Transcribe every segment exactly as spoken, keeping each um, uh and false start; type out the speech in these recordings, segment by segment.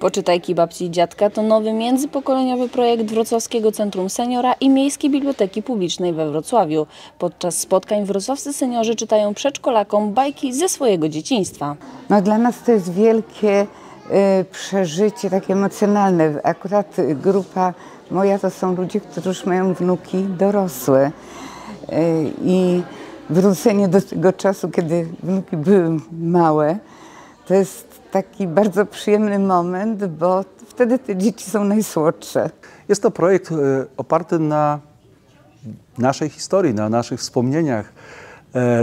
Poczytajki Babci i Dziadka to nowy międzypokoleniowy projekt Wrocławskiego Centrum Seniora i Miejskiej Biblioteki Publicznej we Wrocławiu. Podczas spotkań wrocławscy seniorzy czytają przedszkolakom bajki ze swojego dzieciństwa. No, dla nas to jest wielkie y, przeżycie, takie emocjonalne. Akurat grupa moja to są ludzie, którzy już mają wnuki dorosłe. Y, I wrócenie do tego czasu, kiedy wnuki były małe, to jest taki bardzo przyjemny moment, bo wtedy te dzieci są najsłodsze. Jest to projekt oparty na naszej historii, na naszych wspomnieniach,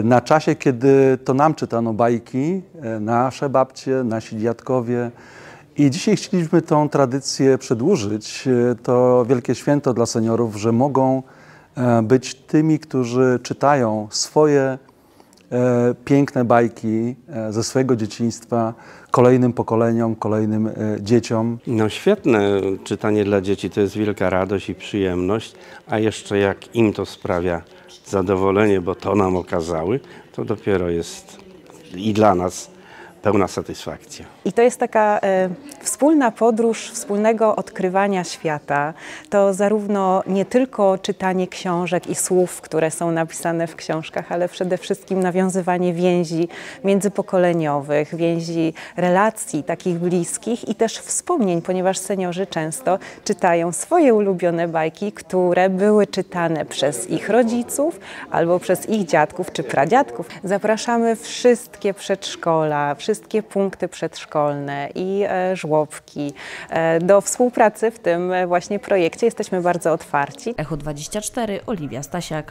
na czasie, kiedy to nam czytano bajki, nasze babcie, nasi dziadkowie. I dzisiaj chcieliśmy tą tradycję przedłużyć. To wielkie święto dla seniorów, że mogą być tymi, którzy czytają swoje E, piękne bajki e, ze swojego dzieciństwa kolejnym pokoleniom, kolejnym e, dzieciom. No świetne czytanie dla dzieci, to jest wielka radość i przyjemność, a jeszcze jak im to sprawia zadowolenie, bo to nam okazały, to dopiero jest i dla nas pełna satysfakcja. I to jest taka e, wspólna podróż wspólnego odkrywania świata. To zarówno nie tylko czytanie książek i słów, które są napisane w książkach, ale przede wszystkim nawiązywanie więzi międzypokoleniowych, więzi relacji takich bliskich i też wspomnień, ponieważ seniorzy często czytają swoje ulubione bajki, które były czytane przez ich rodziców albo przez ich dziadków czy pradziadków. Zapraszamy wszystkie przedszkola, wszystkie wszystkie punkty przedszkolne i żłobki do współpracy w tym właśnie projekcie. Jesteśmy bardzo otwarci. Echo dwadzieścia cztery, Oliwia Stasiak.